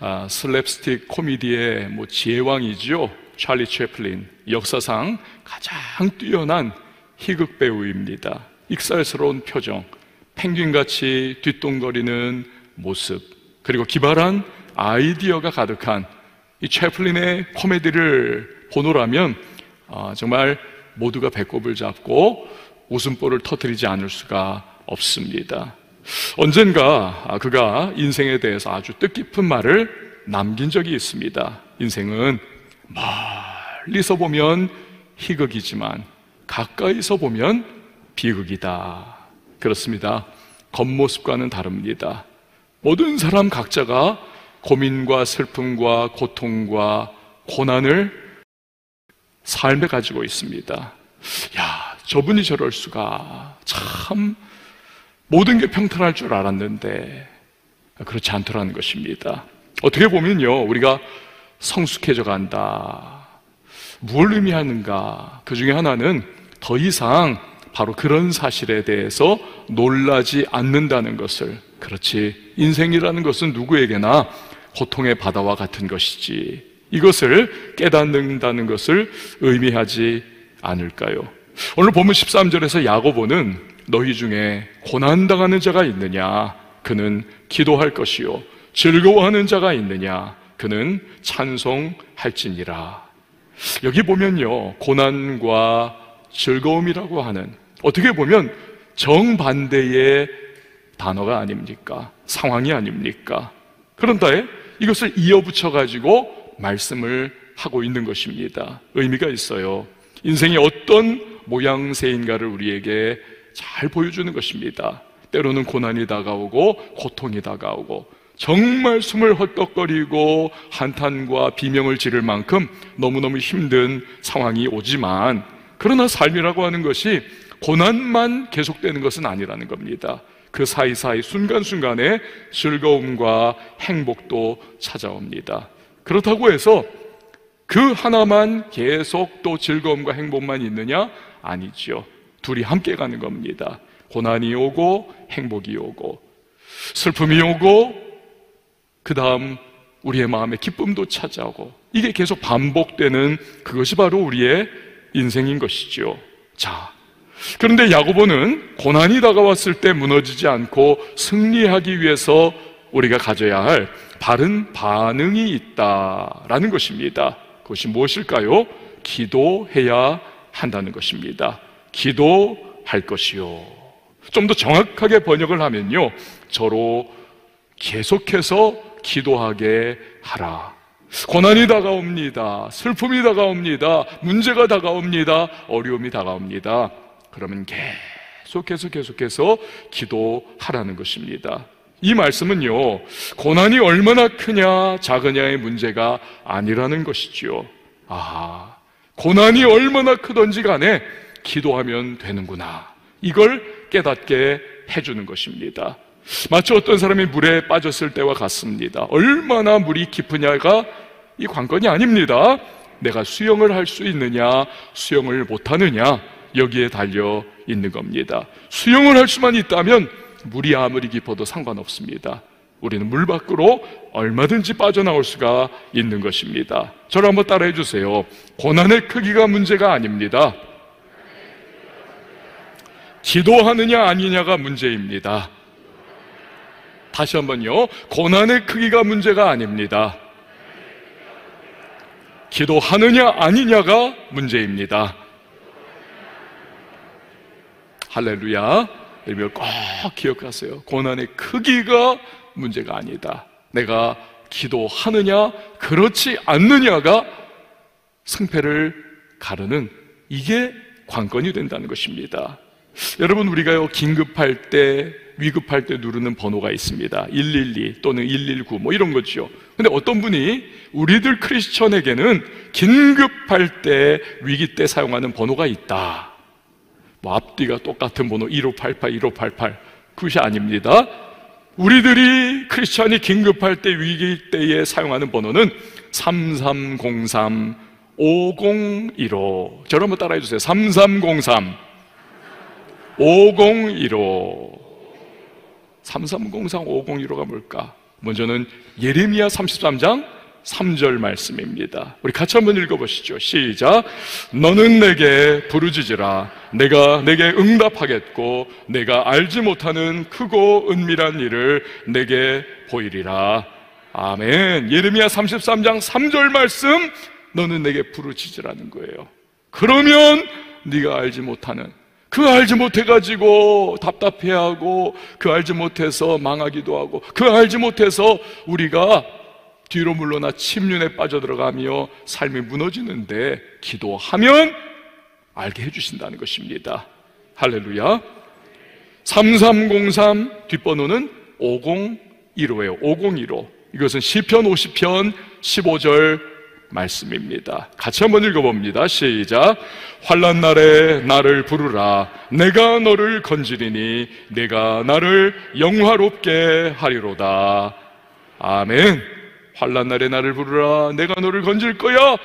슬랩스틱 코미디의 뭐 지혜왕이죠. 찰리 채플린, 역사상 가장 뛰어난 희극 배우입니다. 익살스러운 표정, 펭귄같이 뒷동거리는 모습, 그리고 기발한 아이디어가 가득한 이 채플린의 코미디를 보노라면 정말 모두가 배꼽을 잡고 웃음보를 터뜨리지 않을 수가 없습니다. 언젠가 그가 인생에 대해서 아주 뜻깊은 말을 남긴 적이 있습니다. 인생은 멀리서 보면 희극이지만 가까이서 보면 비극이다. 그렇습니다. 겉모습과는 다릅니다. 모든 사람 각자가 고민과 슬픔과 고통과 고난을 삶에 가지고 있습니다. 야, 저분이 저럴 수가, 참 모든 게 평탄할 줄 알았는데 그렇지 않더라는 것입니다. 어떻게 보면요, 우리가 성숙해져 간다, 뭘 의미하는가, 그 중에 하나는 더 이상 바로 그런 사실에 대해서 놀라지 않는다는 것을. 그렇지, 인생이라는 것은 누구에게나 고통의 바다와 같은 것이지, 이것을 깨닫는다는 것을 의미하지 않을까요? 오늘 본문 13절에서 야고보는 너희 중에 고난당하는 자가 있느냐? 그는 기도할 것이요, 즐거워하는 자가 있느냐? 그는 찬송할지니라. 여기 보면요, 고난과 즐거움이라고 하는, 어떻게 보면 정반대의 단어가 아닙니까? 상황이 아닙니까? 그런데 이것을 이어붙여가지고 말씀을 하고 있는 것입니다. 의미가 있어요. 인생이 어떤 모양새인가를 우리에게 잘 보여주는 것입니다. 때로는 고난이 다가오고 고통이 다가오고 정말 숨을 헛떡거리고 한탄과 비명을 지를 만큼 너무너무 힘든 상황이 오지만, 그러나 삶이라고 하는 것이 고난만 계속되는 것은 아니라는 겁니다. 그 사이사이 순간순간에 즐거움과 행복도 찾아옵니다. 그렇다고 해서 그 하나만 계속 또 즐거움과 행복만 있느냐? 아니죠. 둘이 함께 가는 겁니다. 고난이 오고 행복이 오고 슬픔이 오고 그 다음 우리의 마음에 기쁨도 찾아오고, 이게 계속 반복되는 그것이 바로 우리의 인생인 것이죠. 자, 그런데 야고보는 고난이 다가왔을 때 무너지지 않고 승리하기 위해서 우리가 가져야 할 바른 반응이 있다라는 것입니다. 그것이 무엇일까요? 기도해야 한다는 것입니다. 기도할 것이요. 좀 더 정확하게 번역을 하면요, 저로 계속해서 기도하게 하라. 고난이 다가옵니다. 슬픔이 다가옵니다. 문제가 다가옵니다. 어려움이 다가옵니다. 그러면 계속해서 기도하라는 것입니다. 이 말씀은요, 고난이 얼마나 크냐 작으냐의 문제가 아니라는 것이지요. 아, 고난이 얼마나 크든지 간에 기도하면 되는구나, 이걸 깨닫게 해주는 것입니다. 마치 어떤 사람이 물에 빠졌을 때와 같습니다. 얼마나 물이 깊으냐가 이 관건이 아닙니다. 내가 수영을 할 수 있느냐 수영을 못하느냐, 여기에 달려 있는 겁니다. 수영을 할 수만 있다면 물이 아무리 깊어도 상관없습니다. 우리는 물 밖으로 얼마든지 빠져나올 수가 있는 것입니다. 저를 한번 따라해 주세요. 고난의 크기가 문제가 아닙니다. 기도하느냐 아니냐가 문제입니다. 다시 한번요, 고난의 크기가 문제가 아닙니다. 기도하느냐 아니냐가 문제입니다. 할렐루야. 여러분 꼭 기억하세요. 고난의 크기가 문제가 아니다. 내가 기도하느냐 그렇지 않느냐가 승패를 가르는, 이게 관건이 된다는 것입니다. 여러분, 우리가요, 긴급할 때, 위급할 때 누르는 번호가 있습니다. 112 또는 119 뭐 이런 거죠. 근데 어떤 분이 우리들 크리스천에게는 긴급할 때, 위기 때 사용하는 번호가 있다, 뭐 앞뒤가 똑같은 번호 1588, 1588 그것이 아닙니다. 우리들이 크리스천이 긴급할 때, 위기 때에 사용하는 번호는 3303 5015. 저를 한번 따라해 주세요. 3303 5015. 3303 5015가 뭘까? 먼저는 예레미야 33장 3절 말씀입니다. 우리 같이 한번 읽어보시죠. 시작. 너는 내게 부르짖으라. 내가 내게 응답하겠고 내가 알지 못하는 크고 은밀한 일을 내게 보이리라. 아멘. 예레미야 33장 3절 말씀, 너는 내게 부르짖으라는 거예요. 그러면 네가 알지 못하는, 그 알지 못해가지고 답답해하고, 그 알지 못해서 망하기도 하고, 그 알지 못해서 우리가 뒤로 물러나 침륜에 빠져들어가며 삶이 무너지는데, 기도하면 알게 해주신다는 것입니다. 할렐루야. 3303 뒷번호는 5015예요 5015. 이것은 시편 50편 15절 말씀입니다. 같이 한번 읽어봅니다. 시작. 환난 날에 나를 부르라. 내가 너를 건지리니 내가 나를 영화롭게 하리로다. 아멘. 환난 날에 나를 부르라. 내가 너를 건질 거야.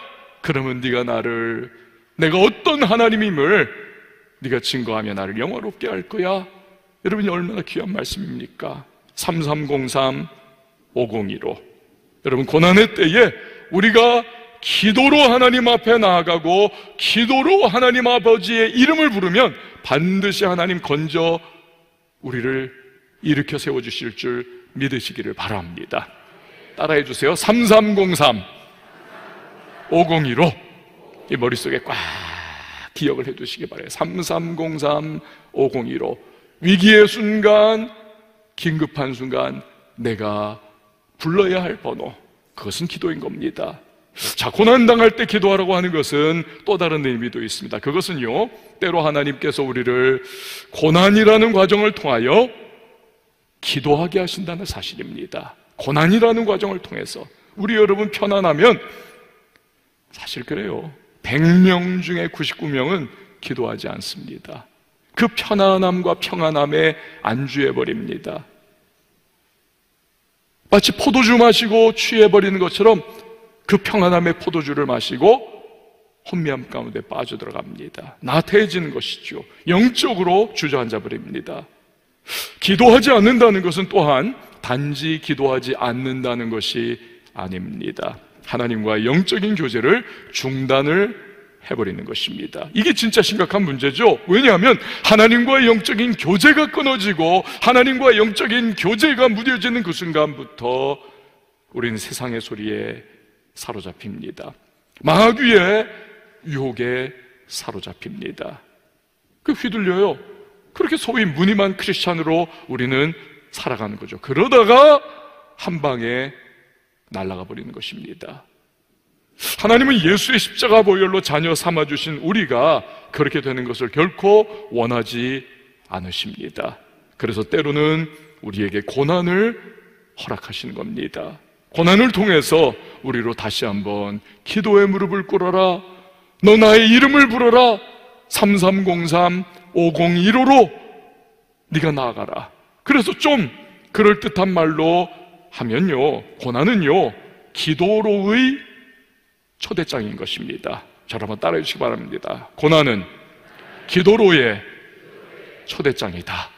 그러면 네가 나를, 내가 어떤 하나님임을 네가 증거하며 나를 영화롭게 할 거야. 여러분이 얼마나 귀한 말씀입니까? 3303 5015. 여러분, 고난의 때에 우리가 기도로 하나님 앞에 나아가고 기도로 하나님 아버지의 이름을 부르면 반드시 하나님 건져 우리를 일으켜 세워주실 줄 믿으시기를 바랍니다. 따라해 주세요. 3303 5015. 이 머릿속에 꽉 기억을 해 두시기 바래요. 3303 5015. 위기의 순간, 긴급한 순간 내가 불러야 할 번호, 그것은 기도인 겁니다. 자, 고난당할 때 기도하라고 하는 것은 또 다른 의미도 있습니다. 그것은요, 때로 하나님께서 우리를 고난이라는 과정을 통하여 기도하게 하신다는 사실입니다. 고난이라는 과정을 통해서 우리 여러분 편안하면, 사실 그래요, 100명 중에 99명은 기도하지 않습니다. 그 편안함과 평안함에 안주해버립니다. 마치 포도주 마시고 취해버리는 것처럼 그 평안함의 포도주를 마시고 혼미함 가운데 빠져들어갑니다. 나태해지는 것이죠. 영적으로 주저앉아 버립니다. 기도하지 않는다는 것은 또한 단지 기도하지 않는다는 것이 아닙니다. 하나님과의 영적인 교제를 중단을 해버리는 것입니다. 이게 진짜 심각한 문제죠. 왜냐하면 하나님과의 영적인 교제가 끊어지고 하나님과의 영적인 교제가 무뎌지는 그 순간부터 우리는 세상의 소리에 사로잡힙니다. 마귀의 유혹에 사로잡힙니다. 그 휘둘려요. 그렇게 소위 무늬만 크리스찬으로 우리는 살아가는 거죠. 그러다가 한 방에 날아가 버리는 것입니다. 하나님은 예수의 십자가 보혈로 자녀 삼아주신 우리가 그렇게 되는 것을 결코 원하지 않으십니다. 그래서 때로는 우리에게 고난을 허락하시는 겁니다. 고난을 통해서 우리로 다시 한번 기도의 무릎을 꿇어라. 너 나의 이름을 불어라. 3303 5015로 네가 나아가라. 그래서 좀 그럴듯한 말로 하면요, 고난은요 기도로의 초대장인 것입니다. 자, 한번 따라해 주시기 바랍니다. 고난은 기도로의 초대장이다.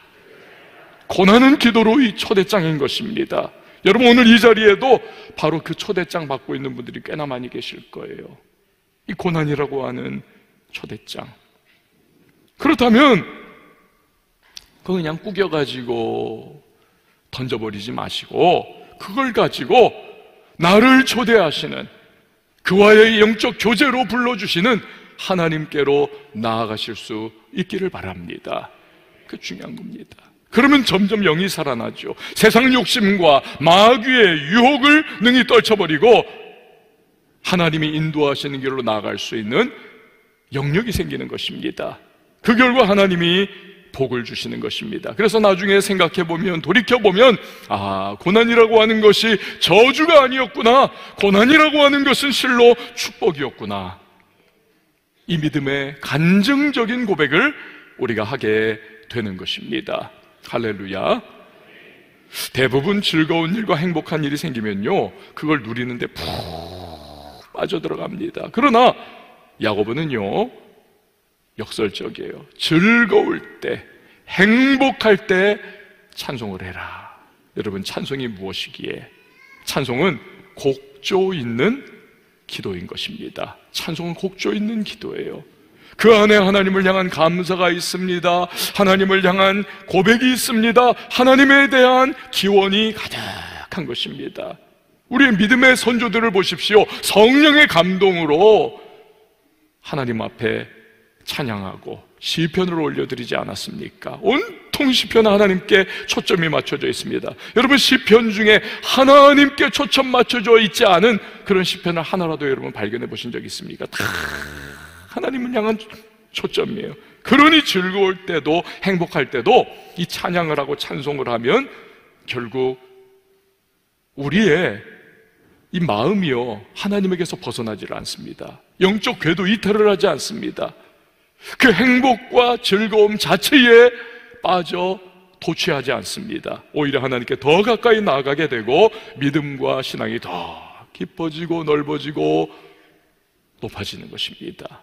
고난은 기도로의 초대장인 것입니다. 여러분, 오늘 이 자리에도 바로 그 초대장 받고 있는 분들이 꽤나 많이 계실 거예요. 이 고난이라고 하는 초대장. 그렇다면 그거 그냥 구겨가지고 던져버리지 마시고, 그걸 가지고 나를 초대하시는, 그와의 영적 교제로 불러주시는 하나님께로 나아가실 수 있기를 바랍니다. 그 중요한 겁니다. 그러면 점점 영이 살아나죠. 세상 욕심과 마귀의 유혹을 능히 떨쳐버리고 하나님이 인도하시는 길로 나아갈 수 있는 영역이 생기는 것입니다. 그 결과 하나님이 복을 주시는 것입니다. 그래서 나중에 생각해보면, 돌이켜보면, 아, 고난이라고 하는 것이 저주가 아니었구나. 고난이라고 하는 것은 실로 축복이었구나. 이 믿음의 간증적인 고백을 우리가 하게 되는 것입니다. 할렐루야. 대부분 즐거운 일과 행복한 일이 생기면요, 그걸 누리는데 푹 빠져들어갑니다. 그러나 야고보는요 역설적이에요. 즐거울 때, 행복할 때 찬송을 해라. 여러분, 찬송이 무엇이기에? 찬송은 곡조 있는 기도인 것입니다. 찬송은 곡조 있는 기도예요. 그 안에 하나님을 향한 감사가 있습니다. 하나님을 향한 고백이 있습니다. 하나님에 대한 기원이 가득한 것입니다. 우리의 믿음의 선조들을 보십시오. 성령의 감동으로 하나님 앞에 찬양하고 시편을 올려드리지 않았습니까? 온통 시편은 하나님께 초점이 맞춰져 있습니다. 여러분, 시편 중에 하나님께 초점 맞춰져 있지 않은 그런 시편을 하나라도 여러분 발견해 보신 적 있습니까? 다 하나님을 향한 초점이에요. 그러니 즐거울 때도 행복할 때도 이 찬양을 하고 찬송을 하면 결국 우리의 이 마음이요, 하나님에게서 벗어나질 않습니다. 영적 궤도 이탈을 하지 않습니다. 그 행복과 즐거움 자체에 빠져 도취하지 않습니다. 오히려 하나님께 더 가까이 나아가게 되고 믿음과 신앙이 더 깊어지고 넓어지고 높아지는 것입니다.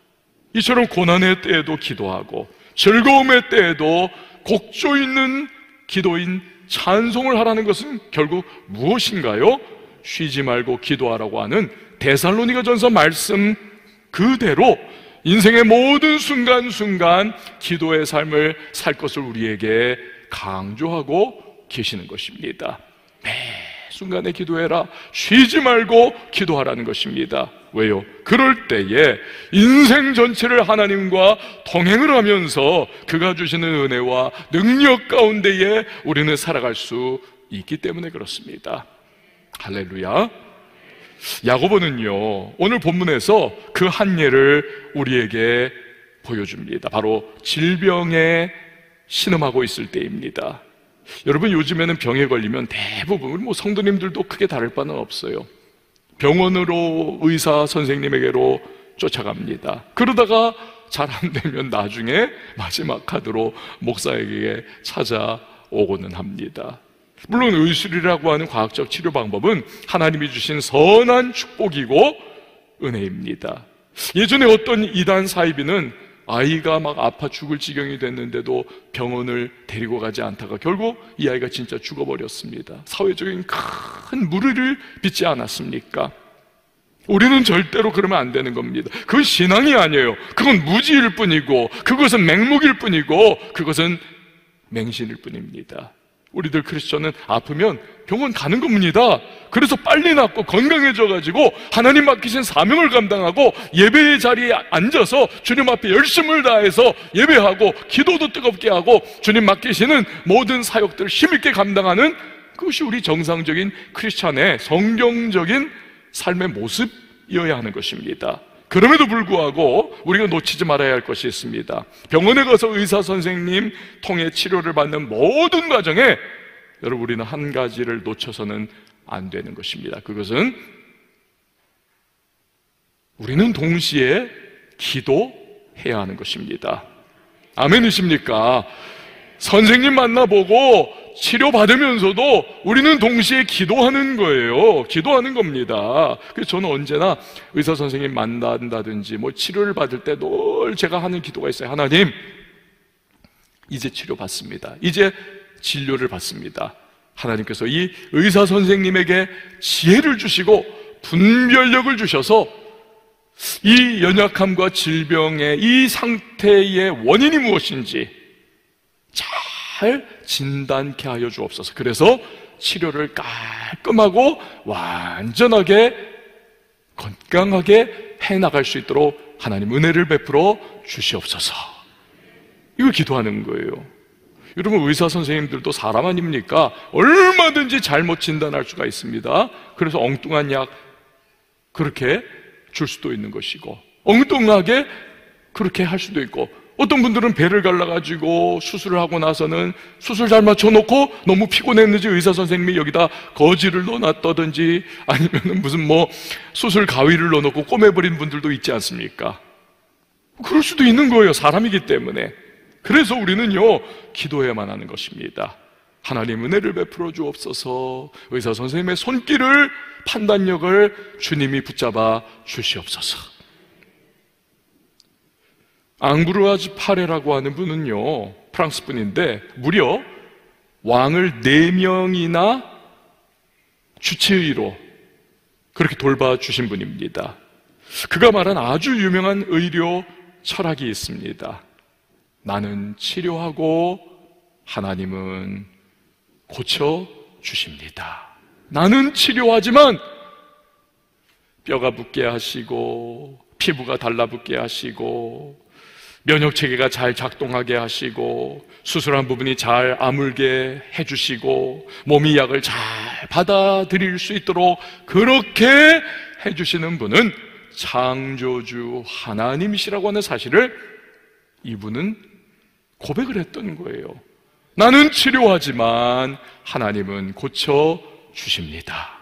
이처럼 고난의 때에도 기도하고 즐거움의 때에도 곡조 있는 기도인 찬송을 하라는 것은 결국 무엇인가요? 쉬지 말고 기도하라고 하는 데살로니가전서 말씀 그대로 인생의 모든 순간순간 기도의 삶을 살 것을 우리에게 강조하고 계시는 것입니다. 매 순간에 기도해라, 쉬지 말고 기도하라는 것입니다. 왜요? 그럴 때에 인생 전체를 하나님과 동행을 하면서 그가 주시는 은혜와 능력 가운데에 우리는 살아갈 수 있기 때문에 그렇습니다. 할렐루야. 야고보는요, 오늘 본문에서 그 한 예를 우리에게 보여줍니다. 바로 질병에 신음하고 있을 때입니다. 여러분, 요즘에는 병에 걸리면 대부분 뭐 성도님들도 크게 다를 바는 없어요. 병원으로, 의사 선생님에게로 쫓아갑니다. 그러다가 잘 안 되면 나중에 마지막 카드로 목사에게 찾아오고는 합니다. 물론 의술이라고 하는 과학적 치료 방법은 하나님이 주신 선한 축복이고 은혜입니다. 예전에 어떤 이단 사이비는 아이가 막 아파 죽을 지경이 됐는데도 병원을 데리고 가지 않다가 결국 이 아이가 진짜 죽어버렸습니다. 사회적인 큰 물의를 빚지 않았습니까? 우리는 절대로 그러면 안 되는 겁니다. 그건 신앙이 아니에요. 그건 무지일 뿐이고, 그것은 맹목일 뿐이고, 그것은 맹신일 뿐입니다. 우리들 크리스천은 아프면 병원 가는 겁니다. 그래서 빨리 낫고 건강해져가지고 하나님 맡기신 사명을 감당하고 예배의 자리에 앉아서 주님 앞에 열심을 다해서 예배하고 기도도 뜨겁게 하고 주님 맡기시는 모든 사역들을 힘있게 감당하는, 그것이 우리 정상적인 크리스천의 성경적인 삶의 모습이어야 하는 것입니다. 그럼에도 불구하고 우리가 놓치지 말아야 할 것이 있습니다. 병원에 가서 의사 선생님 통해 치료를 받는 모든 과정에 여러분, 우리는 한 가지를 놓쳐서는 안 되는 것입니다. 그것은 우리는 동시에 기도해야 하는 것입니다. 아멘이십니까? 선생님 만나보고 치료받으면서도 우리는 동시에 기도하는 거예요. 기도하는 겁니다. 그래서 저는 언제나 의사 선생님 만난다든지 뭐 치료를 받을 때 늘 제가 하는 기도가 있어요. 하나님, 이제 치료받습니다. 이제 진료를 받습니다. 하나님께서 이 의사 선생님에게 지혜를 주시고 분별력을 주셔서 이 연약함과 질병의 이 상태의 원인이 무엇인지 잘 진단케 하여 주옵소서. 그래서 치료를 깔끔하고 완전하게 건강하게 해나갈 수 있도록 하나님 은혜를 베풀어 주시옵소서. 이거 기도하는 거예요. 여러분, 의사 선생님들도 사람 아닙니까? 얼마든지 잘못 진단할 수가 있습니다. 그래서 엉뚱한 약 그렇게 줄 수도 있는 것이고, 엉뚱하게 그렇게 할 수도 있고, 어떤 분들은 배를 갈라가지고 수술을 하고 나서는 수술 잘 맞춰놓고 너무 피곤했는지 의사 선생님이 여기다 거지를 넣어놨다든지, 아니면 무슨 뭐 수술 가위를 넣어놓고 꼬매버린 분들도 있지 않습니까? 그럴 수도 있는 거예요. 사람이기 때문에. 그래서 우리는요, 기도해야만 하는 것입니다. 하나님, 은혜를 베풀어 주옵소서. 의사 선생님의 손길을, 판단력을 주님이 붙잡아 주시옵소서. 앙브루아즈 파레라고 하는 분은요, 프랑스 분인데 무려 왕을 4명이나 주치의로 그렇게 돌봐주신 분입니다. 그가 말한 아주 유명한 의료 철학이 있습니다. 나는 치료하고 하나님은 고쳐주십니다. 나는 치료하지만 뼈가 붓게 하시고 피부가 달라붙게 하시고 면역체계가 잘 작동하게 하시고 수술한 부분이 잘 아물게 해주시고 몸이 약을 잘 받아들일 수 있도록 그렇게 해주시는 분은 창조주 하나님이시라고 하는 사실을 이분은 고백을 했던 거예요. 나는 치료하지만 하나님은 고쳐주십니다.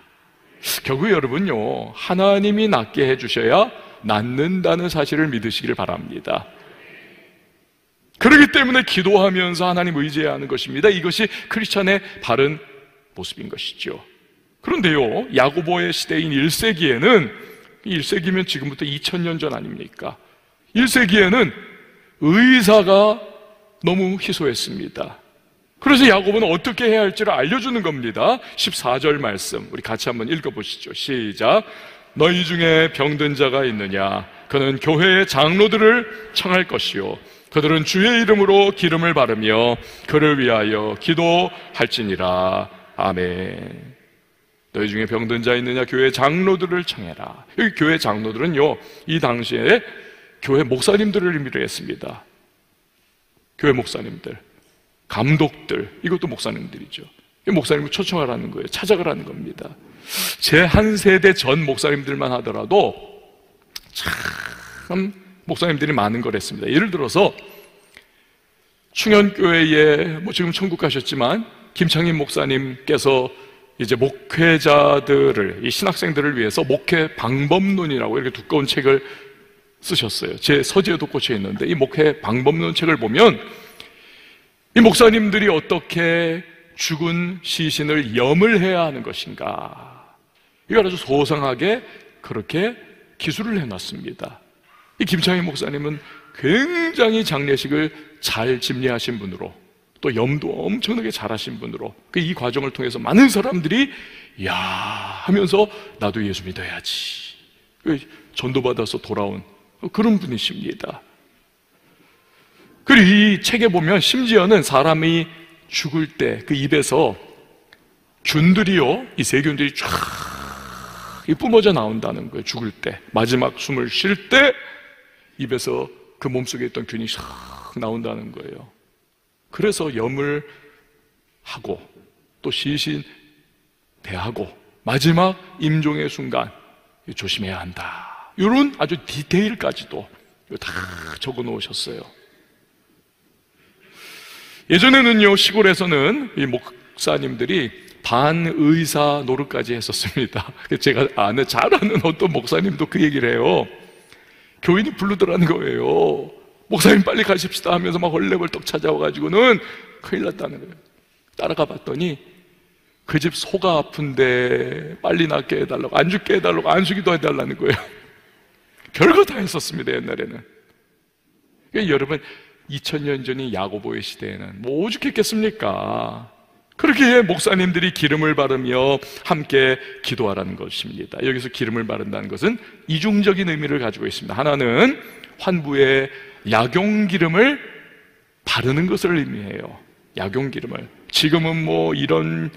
결국 여러분요, 하나님이 낫게 해주셔야 낫는다는 사실을 믿으시길 바랍니다. 그렇기 때문에 기도하면서 하나님 의지해야 하는 것입니다. 이것이 크리스찬의 바른 모습인 것이죠. 그런데요, 야고보의 시대인 1세기에는 1세기면 지금부터 2000년 전 아닙니까? 1세기에는 의사가 너무 희소했습니다. 그래서 야고보는 어떻게 해야 할지를 알려주는 겁니다. 14절 말씀 우리 같이 한번 읽어보시죠. 시작. 너희 중에 병든 자가 있느냐? 그는 교회의 장로들을 청할 것이요 그들은 주의 이름으로 기름을 바르며 그를 위하여 기도할지니라. 아멘. 너희 중에 병든 자 있느냐? 교회 장로들을 청해라. 여기 교회 장로들은요, 이 당시에 교회 목사님들을 의미로 했습니다. 교회 목사님들, 감독들, 이것도 목사님들이죠. 목사님을 초청하라는 거예요. 찾아가라는 겁니다. 제 한 세대 전 목사님들만 하더라도 참 목사님들이 많은 걸 했습니다. 예를 들어서 충현교회에 지금 천국 가셨지만 김창인 목사님께서 이제 목회자들을, 이 신학생들을 위해서 목회 방법론이라고 이렇게 두꺼운 책을 쓰셨어요. 제 서재에도 꽂혀 있는데, 이 목회 방법론 책을 보면 이 목사님들이 어떻게 죽은 시신을 염을 해야 하는 것인가, 이걸 아주 소상하게 그렇게 기술을 해놨습니다. 이 김창희 목사님은 굉장히 장례식을 잘 집례하신 분으로, 또 염도 엄청나게 잘하신 분으로, 이 과정을 통해서 많은 사람들이 이야 하면서 나도 예수 믿어야지 전도받아서 돌아온 그런 분이십니다. 그리고 이 책에 보면 심지어는 사람이 죽을 때 그 입에서 균들이요, 이 세균들이 쫙 뿜어져 나온다는 거예요. 죽을 때, 마지막 숨을 쉴 때 입에서 그 몸속에 있던 균이 샥 나온다는 거예요. 그래서 염을 하고 또 시신 배하고 마지막 임종의 순간 조심해야 한다, 이런 아주 디테일까지도 다 적어 놓으셨어요. 예전에는요, 시골에서는 이 목사님들이 반의사 노릇까지 했었습니다. 제가 아는, 잘 아는 어떤 목사님도 그 얘기를 해요. 교인이 부르더라는 거예요. 목사님 빨리 가십시다 하면서 막 헐레벌떡 찾아와가지고는 큰일 났다는 거예요. 따라가 봤더니 그 집 소가 아픈데 빨리 낫게 해달라고, 안 죽게 해달라고, 안수기도 해달라는 거예요. 별거 다 했었습니다, 옛날에는. 그러니까 여러분, 2000년 전인 야고보의 시대에는 뭐 오죽했겠습니까? 그렇게 목사님들이 기름을 바르며 함께 기도하라는 것입니다. 여기서 기름을 바른다는 것은 이중적인 의미를 가지고 있습니다. 하나는 환부에 약용기름을 바르는 것을 의미해요. 약용기름을. 지금은 뭐 이런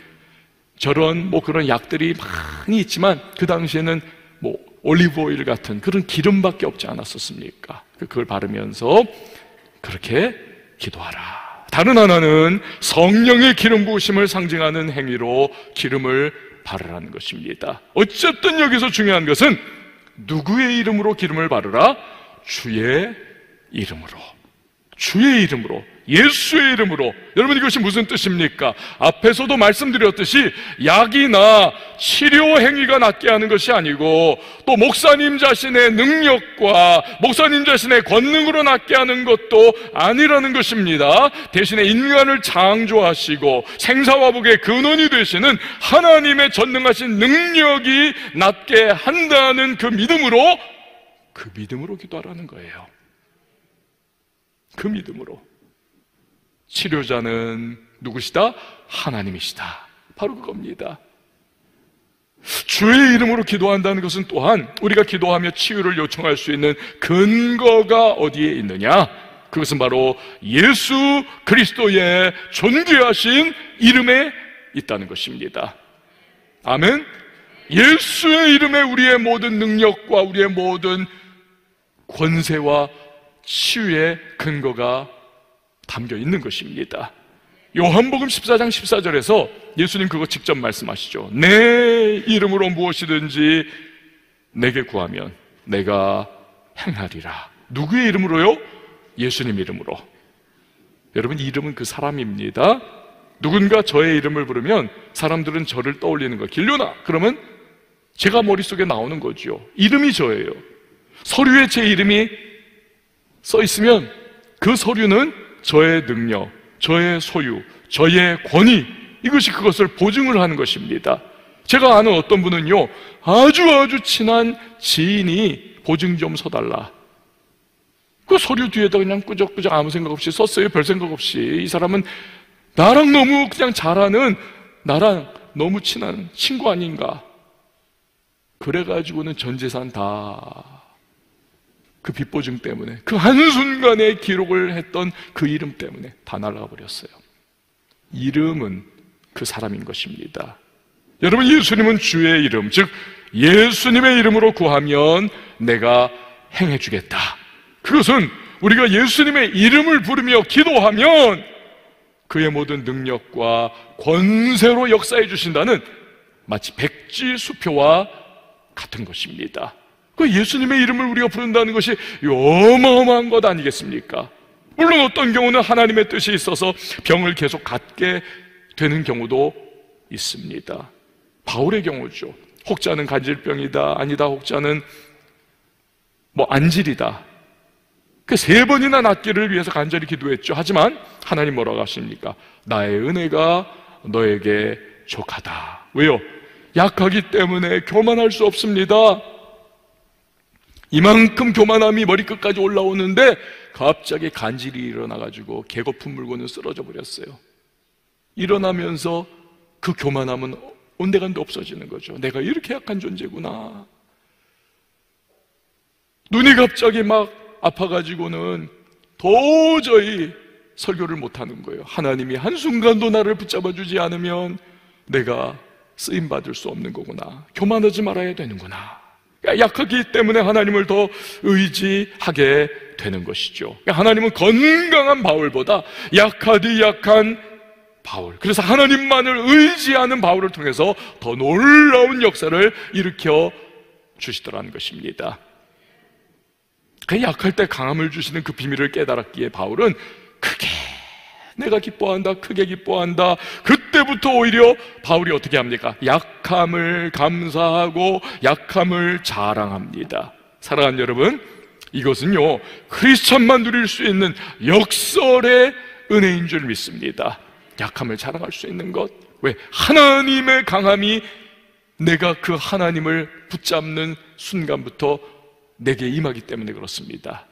저런 뭐 그런 약들이 많이 있지만 그 당시에는 뭐 올리브오일 같은 그런 기름밖에 없지 않았었습니까? 그걸 바르면서 그렇게 기도하라. 다른 하나는 성령의 기름 부으심을 상징하는 행위로 기름을 바르라는 것입니다. 어쨌든 여기서 중요한 것은 누구의 이름으로 기름을 바르라? 주의 이름으로. 주의 이름으로, 예수의 이름으로. 여러분, 이것이 무슨 뜻입니까? 앞에서도 말씀드렸듯이 약이나 치료 행위가 낫게 하는 것이 아니고, 또 목사님 자신의 능력과 목사님 자신의 권능으로 낫게 하는 것도 아니라는 것입니다. 대신에 인간을 창조하시고 생사화복의 근원이 되시는 하나님의 전능하신 능력이 낫게 한다는 그 믿음으로 기도하라는 거예요. 그 믿음으로. 치료자는 누구시다? 하나님이시다. 바로 그겁니다. 주의 이름으로 기도한다는 것은 또한 우리가 기도하며 치유를 요청할 수 있는 근거가 어디에 있느냐? 그것은 바로 예수 그리스도의 존귀하신 이름에 있다는 것입니다. 아멘. 예수의 이름에 우리의 모든 능력과 우리의 모든 권세와 치유의 근거가 담겨 있는 것입니다. 요한복음 14장 14절에서 예수님 그거 직접 말씀하시죠. 내 이름으로 무엇이든지 내게 구하면 내가 행하리라. 누구의 이름으로요? 예수님 이름으로. 여러분, 이름은 그 사람입니다. 누군가 저의 이름을 부르면 사람들은 저를 떠올리는 거예요. 길륜아! 그러면 제가 머릿속에 나오는 거죠. 이름이 저예요. 서류에 제 이름이 써 있으면 그 서류는 저의 능력, 저의 소유, 저의 권위, 이것이 그것을 보증을 하는 것입니다. 제가 아는 어떤 분은요, 아주 친한 지인이 보증 좀 서달라, 그 서류 뒤에다 그냥 꾸적꾸적 아무 생각 없이 썼어요. 별 생각 없이. 이 사람은 나랑 너무 그냥 잘 아는, 나랑 너무 친한 친구 아닌가. 그래가지고는 전 재산 다 그 빚보증 때문에, 그 한순간에 기록을 했던 그 이름 때문에 다 날아가 버렸어요. 이름은 그 사람인 것입니다. 여러분, 예수님은 주의 이름, 즉 예수님의 이름으로 구하면 내가 행해 주겠다. 그것은 우리가 예수님의 이름을 부르며 기도하면 그의 모든 능력과 권세로 역사해 주신다는, 마치 백지수표와 같은 것입니다. 그 예수님의 이름을 우리가 부른다는 것이 어마어마한 것 아니겠습니까? 물론 어떤 경우는 하나님의 뜻이 있어서 병을 계속 갖게 되는 경우도 있습니다. 바울의 경우죠. 혹자는 간질병이다, 아니다, 혹자는 안질이다. 그 3번이나 낫기를 위해서 간절히 기도했죠. 하지만 하나님 뭐라고 하십니까? 나의 은혜가 너에게 족하다. 왜요? 약하기 때문에 교만할 수 없습니다. 이만큼 교만함이 머리끝까지 올라오는데 갑자기 간질이 일어나가지고 개거품 물고는 쓰러져 버렸어요. 일어나면서 그 교만함은 온데간데 없어지는 거죠. 내가 이렇게 약한 존재구나. 눈이 갑자기 막 아파가지고는 도저히 설교를 못하는 거예요. 하나님이 한순간도 나를 붙잡아주지 않으면 내가 쓰임받을 수 없는 거구나. 교만하지 말아야 되는구나. 약하기 때문에 하나님을 더 의지하게 되는 것이죠. 하나님은 건강한 바울보다 약하디 약한 바울, 그래서 하나님만을 의지하는 바울을 통해서 더 놀라운 역사를 일으켜 주시더라는 것입니다. 그 약할 때 강함을 주시는 그 비밀을 깨달았기에 바울은 크게 내가 기뻐한다, 크게 기뻐한다. 그때부터 오히려 바울이 어떻게 합니까? 약함을 감사하고 약함을 자랑합니다. 사랑하는 여러분, 이것은요, 크리스찬만 누릴 수 있는 역설의 은혜인 줄 믿습니다. 약함을 자랑할 수 있는 것. 왜? 하나님의 강함이 내가 그 하나님을 붙잡는 순간부터 내게 임하기 때문에 그렇습니다.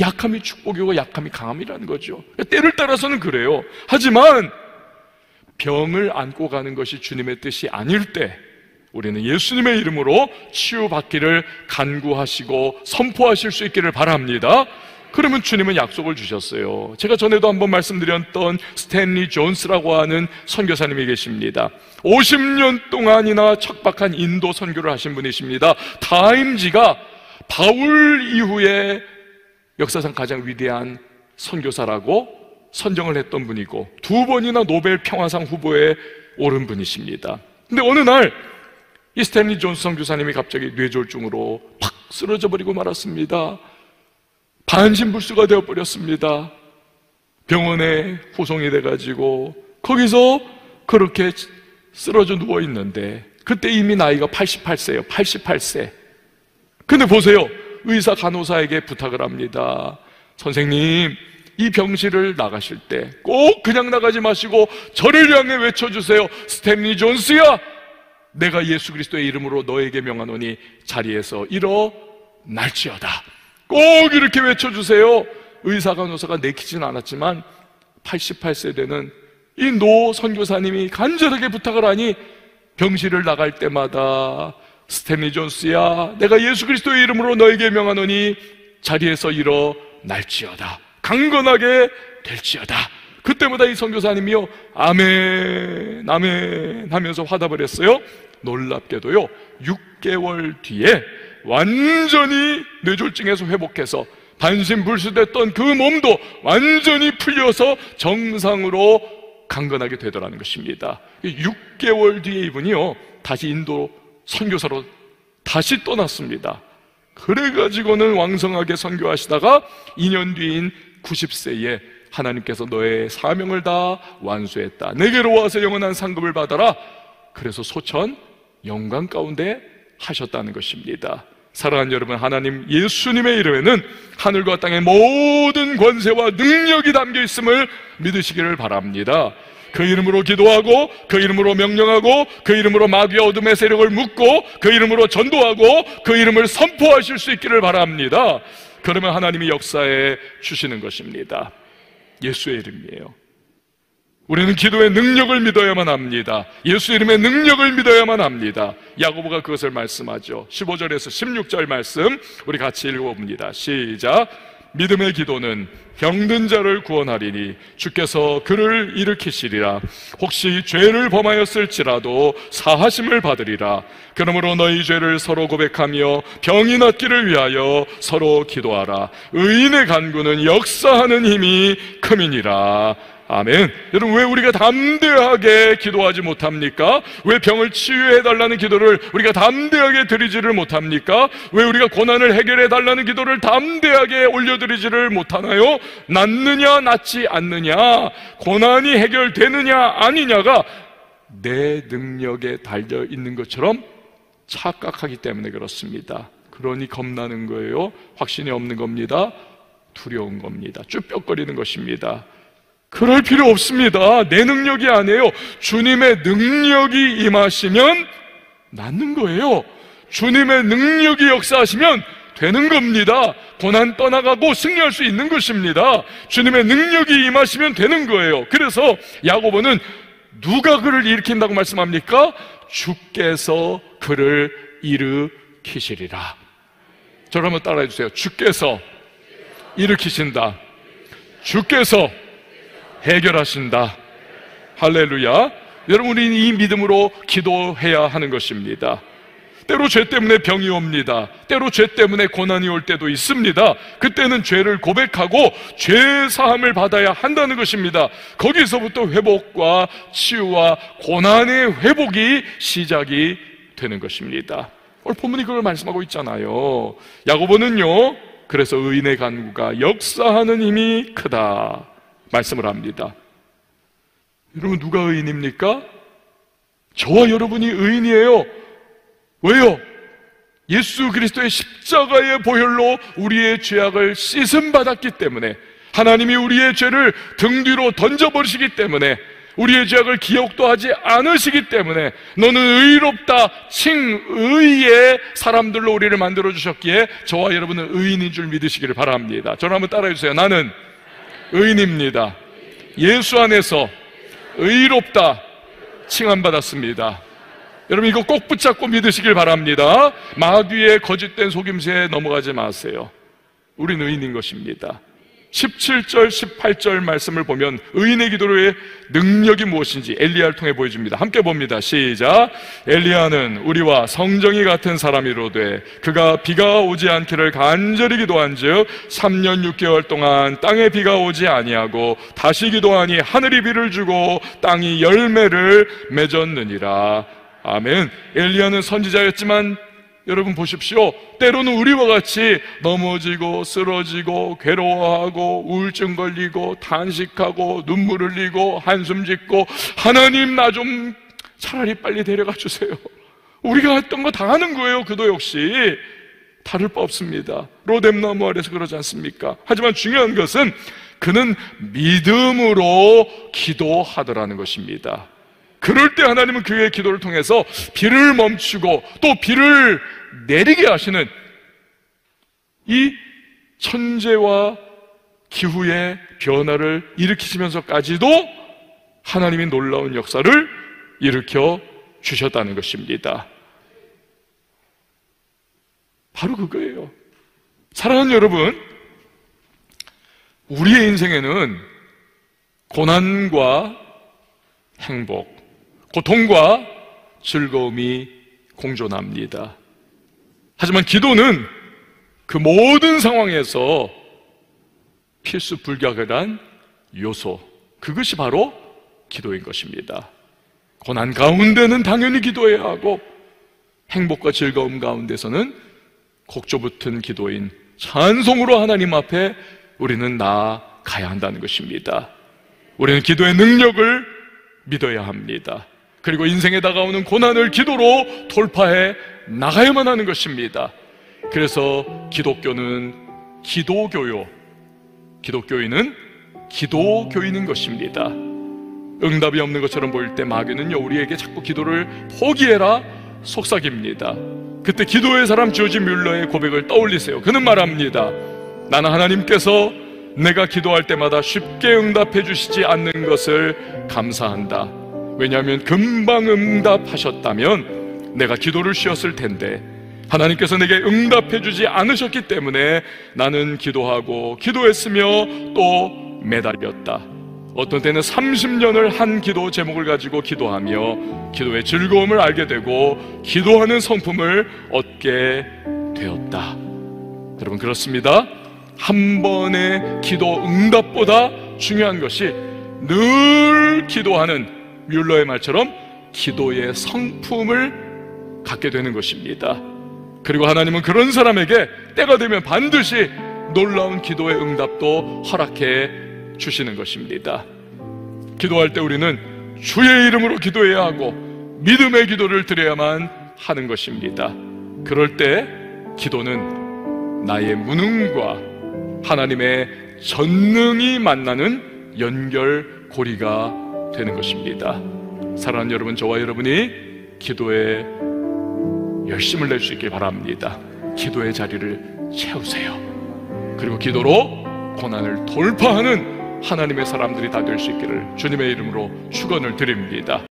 약함이 축복이고 약함이 강함이라는 거죠. 때를 따라서는 그래요. 하지만 병을 안고 가는 것이 주님의 뜻이 아닐 때 우리는 예수님의 이름으로 치유받기를 간구하시고 선포하실 수 있기를 바랍니다. 그러면 주님은 약속을 주셨어요. 제가 전에도 한번 말씀드렸던 스탠리 존스라고 하는 선교사님이 계십니다. 50년 동안이나 척박한 인도 선교를 하신 분이십니다. 타임지가 바울 이후에 역사상 가장 위대한 선교사라고 선정을 했던 분이고 2번이나 노벨 평화상 후보에 오른 분이십니다. 근데 어느 날 이 스탠리 존스 선교사님이 갑자기 뇌졸중으로 팍 쓰러져 버리고 말았습니다. 반신불수가 되어버렸습니다. 병원에 후송이 돼가지고 거기서 그렇게 쓰러져 누워있는데 그때 이미 나이가 88세예요. 88세. 근데 보세요, 의사 간호사에게 부탁을 합니다. 선생님, 이 병실을 나가실 때 꼭 그냥 나가지 마시고 저를 향해 외쳐주세요. 스탠리 존스야, 내가 예수 그리스도의 이름으로 너에게 명하노니 자리에서 일어날지어다. 꼭 이렇게 외쳐주세요. 의사 간호사가 내키진 않았지만 88세 되는 이 노 선교사님이 간절하게 부탁을 하니 병실을 나갈 때마다 스탠리 존스야, 내가 예수 그리스도의 이름으로 너에게 명하노니 자리에서 일어날지어다, 강건하게 될지어다. 그때마다 이 선교사님이요 아멘 아멘 하면서 화답을 했어요. 놀랍게도요 6개월 뒤에 완전히 뇌졸중에서 회복해서 반신불수됐던 그 몸도 완전히 풀려서 정상으로 강건하게 되더라는 것입니다. 6개월 뒤에 이분이요 다시 인도 선교사로 다시 떠났습니다. 그래가지고는 왕성하게 선교하시다가 2년 뒤인 90세에 하나님께서 너의 사명을 다 완수했다, 내게로 와서 영원한 상급을 받아라, 그래서 소천 영광 가운데 하셨다는 것입니다. 사랑하는 여러분, 하나님 예수님의 이름에는 하늘과 땅의 모든 권세와 능력이 담겨 있음을 믿으시기를 바랍니다. 그 이름으로 기도하고, 그 이름으로 명령하고, 그 이름으로 마귀와 어둠의 세력을 묶고, 그 이름으로 전도하고, 그 이름을 선포하실 수 있기를 바랍니다. 그러면 하나님이 역사해 주시는 것입니다. 예수의 이름이에요. 우리는 기도의 능력을 믿어야만 합니다. 예수 이름의 능력을 믿어야만 합니다. 야고보가 그것을 말씀하죠. 15절에서 16절 말씀 우리 같이 읽어봅니다. 시작. 믿음의 기도는 병든 자를 구원하리니 주께서 그를 일으키시리라. 혹시 죄를 범하였을지라도 사하심을 받으리라. 그러므로 너희 죄를 서로 고백하며 병이 낫기를 위하여 서로 기도하라. 의인의 간구는 역사하는 힘이 큼이니라. 아멘. 여러분, 왜 우리가 담대하게 기도하지 못합니까? 왜 병을 치유해달라는 기도를 우리가 담대하게 드리지를 못합니까? 왜 우리가 고난을 해결해달라는 기도를 담대하게 올려드리지를 못하나요? 낫느냐 낫지 않느냐, 고난이 해결되느냐 아니냐가 내 능력에 달려있는 것처럼 착각하기 때문에 그렇습니다. 그러니 겁나는 거예요. 확신이 없는 겁니다. 두려운 겁니다. 쭈뼛거리는 것입니다. 그럴 필요 없습니다. 내 능력이 아니에요. 주님의 능력이 임하시면 낫는 거예요. 주님의 능력이 역사하시면 되는 겁니다. 고난 떠나가고 승리할 수 있는 것입니다. 주님의 능력이 임하시면 되는 거예요. 그래서 야고보는 누가 그를 일으킨다고 말씀합니까? 주께서 그를 일으키시리라. 저를 한번 따라해 주세요. 주께서 일으키신다. 주께서 해결하신다. 할렐루야. 여러분, 우리는 이 믿음으로 기도해야 하는 것입니다. 때로 죄 때문에 병이 옵니다. 때로 죄 때문에 고난이 올 때도 있습니다. 그때는 죄를 고백하고 죄 사함을 받아야 한다는 것입니다. 거기서부터 회복과 치유와 고난의 회복이 시작이 되는 것입니다. 오늘 본문이 그걸 말씀하고 있잖아요. 야고보는요 그래서 의인의 간구가 역사하는 힘이 크다 말씀을 합니다. 여러분, 누가 의인입니까? 저와 여러분이 의인이에요. 왜요? 예수 그리스도의 십자가의 보혈로 우리의 죄악을 씻음받았기 때문에, 하나님이 우리의 죄를 등 뒤로 던져버리시기 때문에, 우리의 죄악을 기억도 하지 않으시기 때문에, 너는 의롭다 칭의의 사람들로 우리를 만들어주셨기에 저와 여러분은 의인인 줄 믿으시기를 바랍니다. 저를 한번 따라해주세요. 나는 의인입니다. 예수 안에서 의롭다 칭함받았습니다. 여러분, 이거 꼭 붙잡고 믿으시길 바랍니다. 마귀의 거짓된 속임수에 넘어가지 마세요. 우린 의인인 것입니다. 17절 18절 말씀을 보면 의인의 기도의 능력이 무엇인지 엘리야를 통해 보여줍니다. 함께 봅니다. 시작. 엘리야는 우리와 성정이 같은 사람이로되 그가 비가 오지 않기를 간절히 기도한즉 3년 6개월 동안 땅에 비가 오지 아니하고 다시 기도하니 하늘이 비를 주고 땅이 열매를 맺었느니라. 아멘. 엘리야는 선지자였지만 여러분 보십시오. 때로는 우리와 같이 넘어지고 쓰러지고 괴로워하고 우울증 걸리고 탄식하고 눈물 흘리고 한숨 짓고 하나님 나 좀 차라리 빨리 데려가 주세요. 우리가 했던 거 다 하는 거예요. 그도 역시 다를 바 없습니다. 로뎀나무 아래서 그러지 않습니까? 하지만 중요한 것은 그는 믿음으로 기도하더라는 것입니다. 그럴 때 하나님은 그의 기도를 통해서 비를 멈추고 또 비를 내리게 하시는 이 천재와 기후의 변화를 일으키시면서까지도 하나님이 놀라운 역사를 일으켜 주셨다는 것입니다. 바로 그거예요. 사랑하는 여러분, 우리의 인생에는 고난과 행복, 고통과 즐거움이 공존합니다. 하지만 기도는 그 모든 상황에서 필수 불가결한 요소, 그것이 바로 기도인 것입니다. 고난 가운데는 당연히 기도해야 하고 행복과 즐거움 가운데서는 곡조붙은 기도인 찬송으로 하나님 앞에 우리는 나아가야 한다는 것입니다. 우리는 기도의 능력을 믿어야 합니다. 그리고 인생에 다가오는 고난을 기도로 돌파해 나가야만 하는 것입니다. 그래서 기독교는 기도교요, 기독교인은 기도교인인 것입니다. 응답이 없는 것처럼 보일 때 마귀는요, 우리에게 자꾸 기도를 포기해라 속삭입니다. 그때 기도의 사람 조지 뮬러의 고백을 떠올리세요. 그는 말합니다. 나는 하나님께서 내가 기도할 때마다 쉽게 응답해 주시지 않는 것을 감사한다. 왜냐하면 금방 응답하셨다면 내가 기도를 쉬었을 텐데 하나님께서 내게 응답해 주지 않으셨기 때문에 나는 기도하고 기도했으며 또 매달렸다. 어떤 때는 30년을 한 기도 제목을 가지고 기도하며 기도의 즐거움을 알게 되고 기도하는 성품을 얻게 되었다. 여러분, 그렇습니다. 한 번의 기도 응답보다 중요한 것이 늘 기도하는 뮬러의 말처럼 기도의 성품을 갖게 되는 것입니다. 그리고 하나님은 그런 사람에게 때가 되면 반드시 놀라운 기도의 응답도 허락해 주시는 것입니다. 기도할 때 우리는 주의 이름으로 기도해야 하고 믿음의 기도를 드려야만 하는 것입니다. 그럴 때 기도는 나의 무능과 하나님의 전능이 만나는 연결고리가 되는 것입니다. 사랑하는 여러분, 저와 여러분이 기도에 열심을 낼 수 있길 바랍니다. 기도의 자리를 채우세요. 그리고 기도로 고난을 돌파하는 하나님의 사람들이 다 될 수 있기를 주님의 이름으로 축원을 드립니다.